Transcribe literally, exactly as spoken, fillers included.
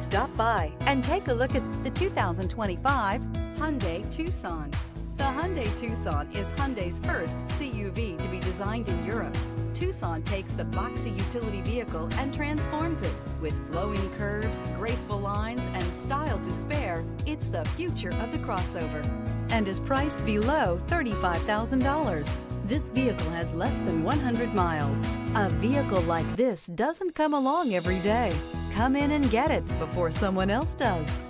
Stop by and take a look at the two thousand twenty-five Hyundai Tucson. The Hyundai Tucson is Hyundai's first C U V to be designed in Europe. Tucson takes the boxy utility vehicle and transforms it. With flowing curves, graceful lines, and style to spare, it's the future of the crossover and is priced below thirty-five thousand dollars. This vehicle has less than one hundred miles. A vehicle like this doesn't come along every day. Come in and get it before someone else does.